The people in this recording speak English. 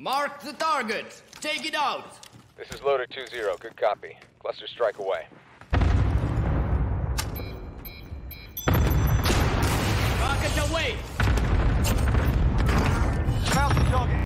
Mark the target. Take it out. This is Loader 2-0. Good copy. Cluster strike away.